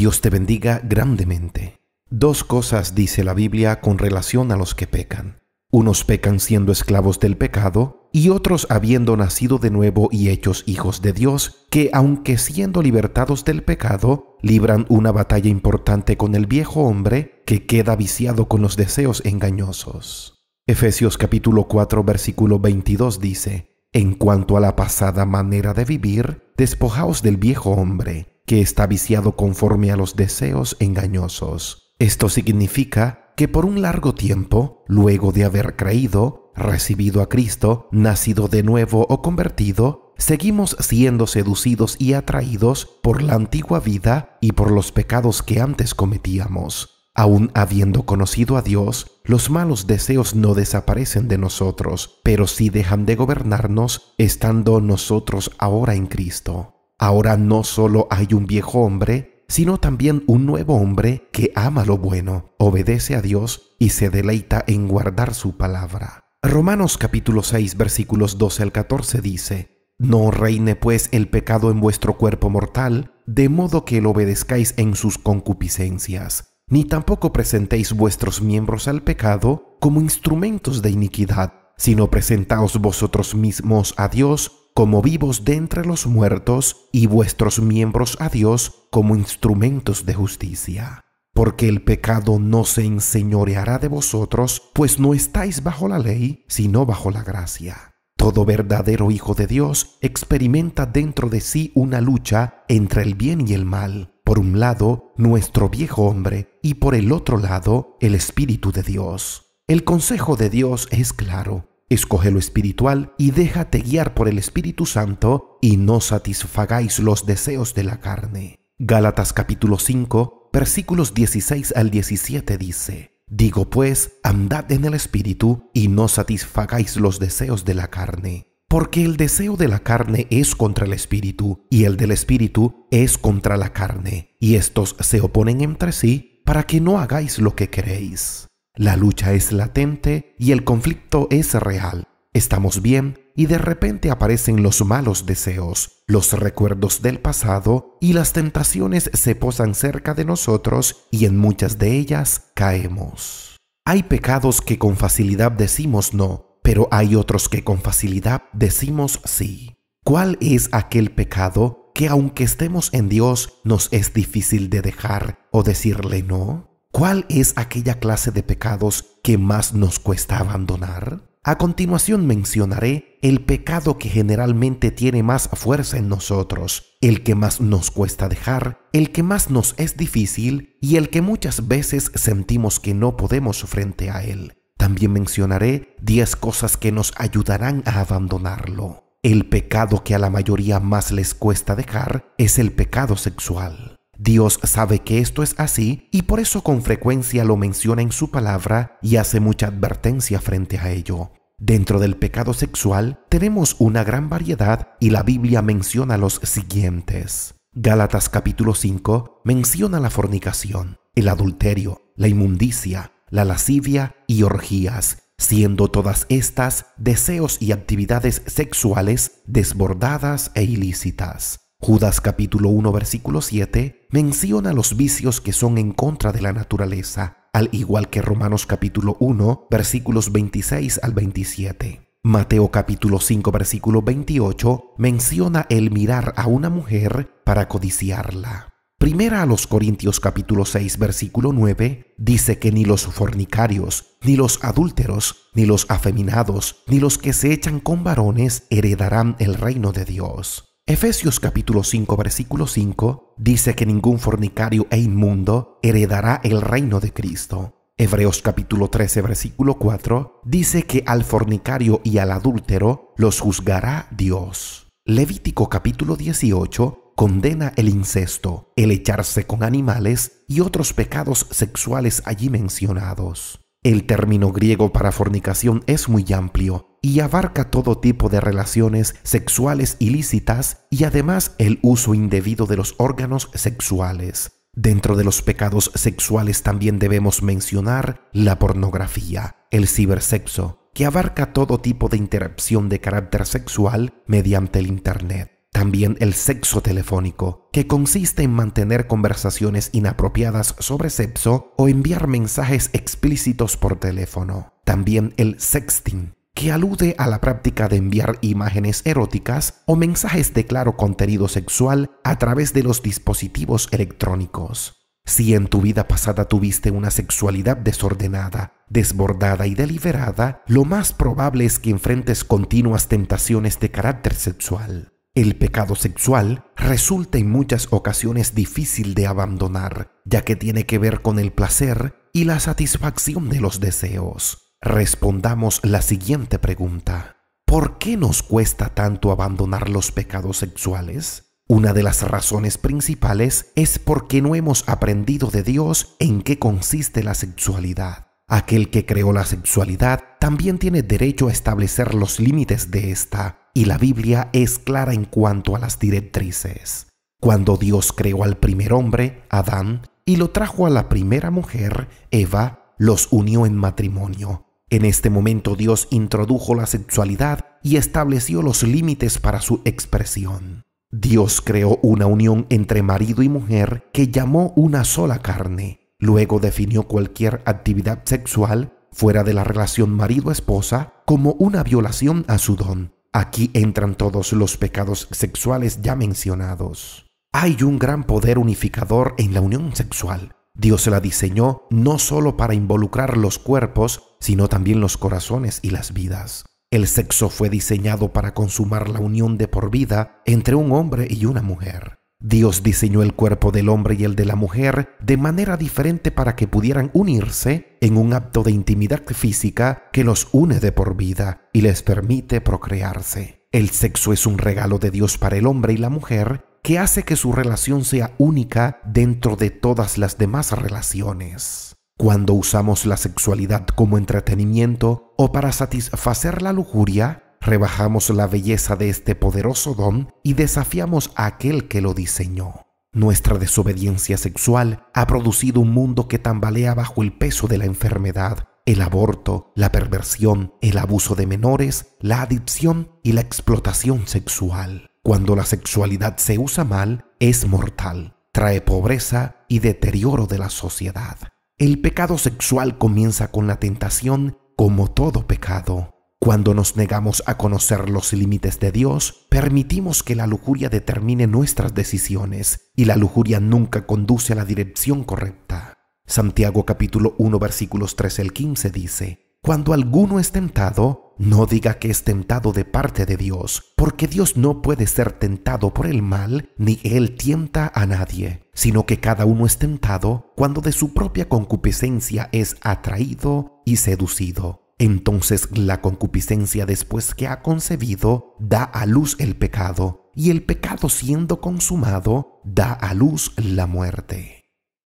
Dios te bendiga grandemente. Dos cosas dice la Biblia con relación a los que pecan. Unos pecan siendo esclavos del pecado y otros habiendo nacido de nuevo y hechos hijos de Dios, que aunque siendo libertados del pecado, libran una batalla importante con el viejo hombre que queda viciado con los deseos engañosos. Efesios capítulo 4 versículo 22 dice: En cuanto a la pasada manera de vivir, despojaos del viejo hombre, que está viciado conforme a los deseos engañosos. Esto significa que por un largo tiempo, luego de haber creído, recibido a Cristo, nacido de nuevo o convertido, seguimos siendo seducidos y atraídos por la antigua vida y por los pecados que antes cometíamos. Aún habiendo conocido a Dios, los malos deseos no desaparecen de nosotros, pero sí dejan de gobernarnos estando nosotros ahora en Cristo. Ahora no solo hay un viejo hombre, sino también un nuevo hombre que ama lo bueno, obedece a Dios y se deleita en guardar su palabra. Romanos capítulo 6 versículos 12 al 14 dice: No reine pues el pecado en vuestro cuerpo mortal, de modo que lo obedezcáis en sus concupiscencias. Ni tampoco presentéis vuestros miembros al pecado como instrumentos de iniquidad, sino presentaos vosotros mismos a Dios como vivos de entre los muertos, y vuestros miembros a Dios como instrumentos de justicia. Porque el pecado no se enseñoreará de vosotros, pues no estáis bajo la ley, sino bajo la gracia. Todo verdadero hijo de Dios experimenta dentro de sí una lucha entre el bien y el mal. Por un lado, nuestro viejo hombre, y por el otro lado, el Espíritu de Dios. El consejo de Dios es claro: escoge lo espiritual y déjate guiar por el Espíritu Santo, y no satisfagáis los deseos de la carne. Gálatas capítulo 5, versículos 16 al 17 dice: Digo pues, andad en el Espíritu, y no satisfagáis los deseos de la carne. Porque el deseo de la carne es contra el Espíritu, y el del Espíritu es contra la carne, y estos se oponen entre sí para que no hagáis lo que queréis. La lucha es latente y el conflicto es real. Estamos bien y de repente aparecen los malos deseos, los recuerdos del pasado, y las tentaciones se posan cerca de nosotros y en muchas de ellas caemos. Hay pecados que con facilidad decimos no, pero hay otros que con facilidad decimos sí. ¿Cuál es aquel pecado que aunque estemos en Dios nos es difícil de dejar o decirle no? ¿Cuál es aquella clase de pecados que más nos cuesta abandonar? A continuación mencionaré el pecado que generalmente tiene más fuerza en nosotros, el que más nos cuesta dejar, el que más nos es difícil y el que muchas veces sentimos que no podemos frente a él. También mencionaré 10 cosas que nos ayudarán a abandonarlo. El pecado que a la mayoría más les cuesta dejar es el pecado sexual. Dios sabe que esto es así y por eso con frecuencia lo menciona en su palabra y hace mucha advertencia frente a ello. Dentro del pecado sexual tenemos una gran variedad y la Biblia menciona los siguientes. Gálatas capítulo 5 menciona la fornicación, el adulterio, la inmundicia, la lascivia y orgías, siendo todas estas deseos y actividades sexuales desbordadas e ilícitas. Judas capítulo 1 versículo 7 menciona los vicios que son en contra de la naturaleza, al igual que Romanos capítulo 1 versículos 26 al 27. Mateo capítulo 5 versículo 28 menciona el mirar a una mujer para codiciarla. Primera a los Corintios capítulo 6 versículo 9 dice que ni los fornicarios, ni los adúlteros, ni los afeminados, ni los que se echan con varones heredarán el reino de Dios. Efesios capítulo 5 versículo 5 dice que ningún fornicario e inmundo heredará el reino de Cristo. Hebreos capítulo 13 versículo 4 dice que al fornicario y al adúltero los juzgará Dios. Levítico capítulo 18 condena el incesto, el echarse con animales y otros pecados sexuales allí mencionados. El término griego para fornicación es muy amplio y abarca todo tipo de relaciones sexuales ilícitas y además el uso indebido de los órganos sexuales. Dentro de los pecados sexuales también debemos mencionar la pornografía, el cibersexo, que abarca todo tipo de interacción de carácter sexual mediante el Internet. También el sexo telefónico, que consiste en mantener conversaciones inapropiadas sobre sexo o enviar mensajes explícitos por teléfono. También el sexting, que alude a la práctica de enviar imágenes eróticas o mensajes de claro contenido sexual a través de los dispositivos electrónicos. Si en tu vida pasada tuviste una sexualidad desordenada, desbordada y deliberada, lo más probable es que enfrentes continuas tentaciones de carácter sexual. El pecado sexual resulta en muchas ocasiones difícil de abandonar, ya que tiene que ver con el placer y la satisfacción de los deseos. Respondamos la siguiente pregunta: ¿por qué nos cuesta tanto abandonar los pecados sexuales? Una de las razones principales es porque no hemos aprendido de Dios en qué consiste la sexualidad. Aquel que creó la sexualidad también tiene derecho a establecer los límites de esta, y la Biblia es clara en cuanto a las directrices. Cuando Dios creó al primer hombre, Adán, y lo trajo a la primera mujer, Eva, los unió en matrimonio. En este momento Dios introdujo la sexualidad y estableció los límites para su expresión. Dios creó una unión entre marido y mujer que llamó una sola carne. Luego definió cualquier actividad sexual fuera de la relación marido-esposa como una violación a su don. Aquí entran todos los pecados sexuales ya mencionados. Hay un gran poder unificador en la unión sexual. Dios la diseñó no solo para involucrar los cuerpos, sino también los corazones y las vidas. El sexo fue diseñado para consumar la unión de por vida entre un hombre y una mujer. Dios diseñó el cuerpo del hombre y el de la mujer de manera diferente para que pudieran unirse en un acto de intimidad física que los une de por vida y les permite procrearse. El sexo es un regalo de Dios para el hombre y la mujer que hace que su relación sea única dentro de todas las demás relaciones. Cuando usamos la sexualidad como entretenimiento o para satisfacer la lujuria, rebajamos la belleza de este poderoso don y desafiamos a aquel que lo diseñó. Nuestra desobediencia sexual ha producido un mundo que tambalea bajo el peso de la enfermedad, el aborto, la perversión, el abuso de menores, la adicción y la explotación sexual. Cuando la sexualidad se usa mal, es mortal, trae pobreza y deterioro de la sociedad. El pecado sexual comienza con la tentación, como todo pecado. Cuando nos negamos a conocer los límites de Dios, permitimos que la lujuria determine nuestras decisiones, y la lujuria nunca conduce a la dirección correcta. Santiago capítulo 1 versículos 13 al 15 dice: cuando alguno es tentado, no diga que es tentado de parte de Dios, porque Dios no puede ser tentado por el mal, ni Él tienta a nadie, sino que cada uno es tentado cuando de su propia concupiscencia es atraído y seducido. Entonces la concupiscencia, después que ha concebido, da a luz el pecado, y el pecado, siendo consumado, da a luz la muerte.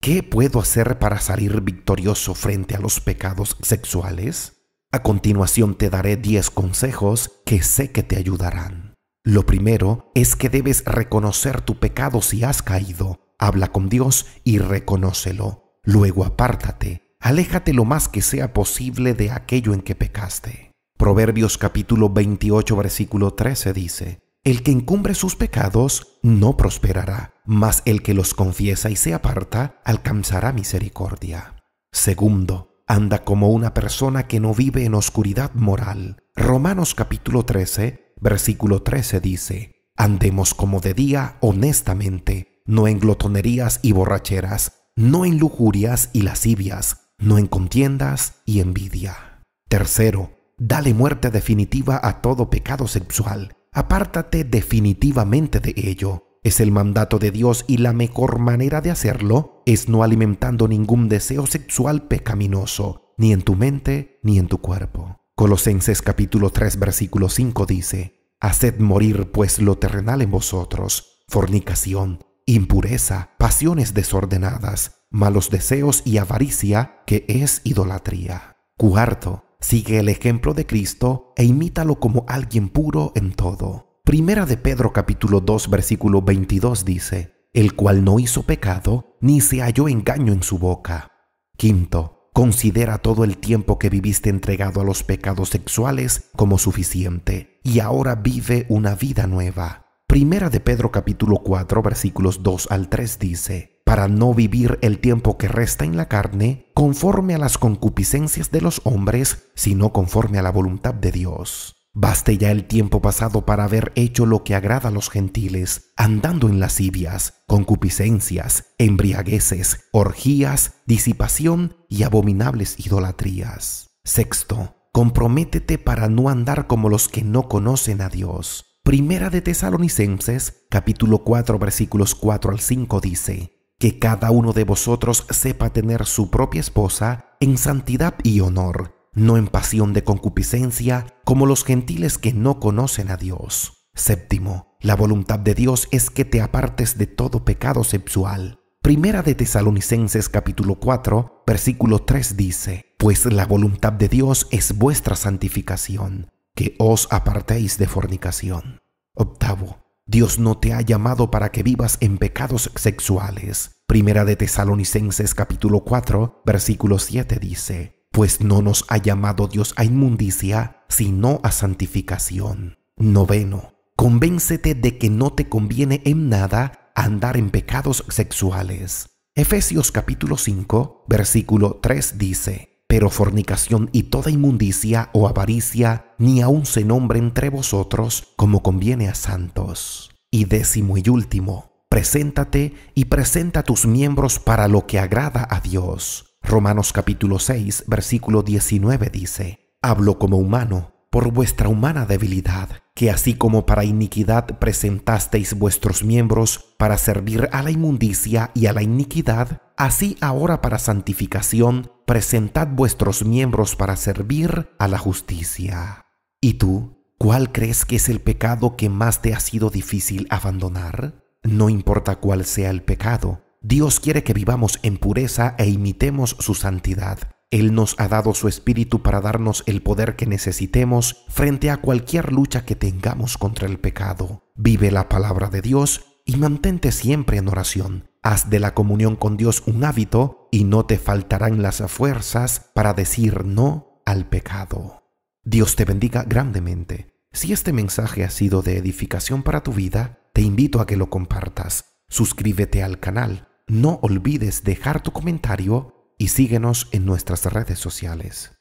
¿Qué puedo hacer para salir victorioso frente a los pecados sexuales? A continuación te daré 10 consejos que sé que te ayudarán. Lo primero es que debes reconocer tu pecado si has caído. Habla con Dios y reconócelo. Luego apártate. Aléjate lo más que sea posible de aquello en que pecaste. Proverbios capítulo 28 versículo 13 dice: el que encubre sus pecados no prosperará, mas el que los confiesa y se aparta alcanzará misericordia. Segundo, anda como una persona que no vive en oscuridad moral. Romanos capítulo 13, versículo 13 dice: andemos como de día honestamente, no en glotonerías y borracheras, no en lujurias y lascivias, no en contiendas y envidia. Tercero, dale muerte definitiva a todo pecado sexual. Apártate definitivamente de ello. Es el mandato de Dios, y la mejor manera de hacerlo es no alimentando ningún deseo sexual pecaminoso, ni en tu mente ni en tu cuerpo. Colosenses capítulo 3 versículo 5 dice: haced morir pues lo terrenal en vosotros, fornicación, impureza, pasiones desordenadas, malos deseos y avaricia, que es idolatría. Cuarto, sigue el ejemplo de Cristo e imítalo como alguien puro en todo. Primera de Pedro capítulo 2 versículo 22 dice: el cual no hizo pecado, ni se halló engaño en su boca. Quinto, considera todo el tiempo que viviste entregado a los pecados sexuales como suficiente, y ahora vive una vida nueva. Primera de Pedro capítulo 4 versículos 2 al 3 dice: para no vivir el tiempo que resta en la carne conforme a las concupiscencias de los hombres, sino conforme a la voluntad de Dios. Baste ya el tiempo pasado para haber hecho lo que agrada a los gentiles, andando en lascivias, concupiscencias, embriagueces, orgías, disipación y abominables idolatrías. Sexto, comprométete para no andar como los que no conocen a Dios. Primera de Tesalonicenses, capítulo 4, versículos 4 al 5 dice: que cada uno de vosotros sepa tener su propia esposa en santidad y honor, no en pasión de concupiscencia, como los gentiles que no conocen a Dios. Séptimo, la voluntad de Dios es que te apartes de todo pecado sexual. Primera de Tesalonicenses capítulo 4, versículo 3 dice: pues la voluntad de Dios es vuestra santificación, que os apartéis de fornicación. Octavo, Dios no te ha llamado para que vivas en pecados sexuales. Primera de Tesalonicenses capítulo 4, versículo 7 dice: pues no nos ha llamado Dios a inmundicia, sino a santificación. Noveno, convéncete de que no te conviene en nada andar en pecados sexuales. Efesios capítulo 5, versículo 3 dice: pero fornicación y toda inmundicia o avaricia ni aun se nombre entre vosotros, como conviene a santos. Y décimo y último, preséntate y presenta tus miembros para lo que agrada a Dios. Romanos capítulo 6, versículo 19 dice: hablo como humano, por vuestra humana debilidad, que así como para iniquidad presentasteis vuestros miembros para servir a la inmundicia y a la iniquidad, así ahora para santificación presentad vuestros miembros para servir a la justicia. ¿Y tú, cuál crees que es el pecado que más te ha sido difícil abandonar? No importa cuál sea el pecado, Dios quiere que vivamos en pureza e imitemos su santidad. Él nos ha dado su Espíritu para darnos el poder que necesitemos frente a cualquier lucha que tengamos contra el pecado. Vive la palabra de Dios y mantente siempre en oración. Haz de la comunión con Dios un hábito y no te faltarán las fuerzas para decir no al pecado. Dios te bendiga grandemente. Si este mensaje ha sido de edificación para tu vida, te invito a que lo compartas. Suscríbete al canal. No olvides dejar tu comentario y síguenos en nuestras redes sociales.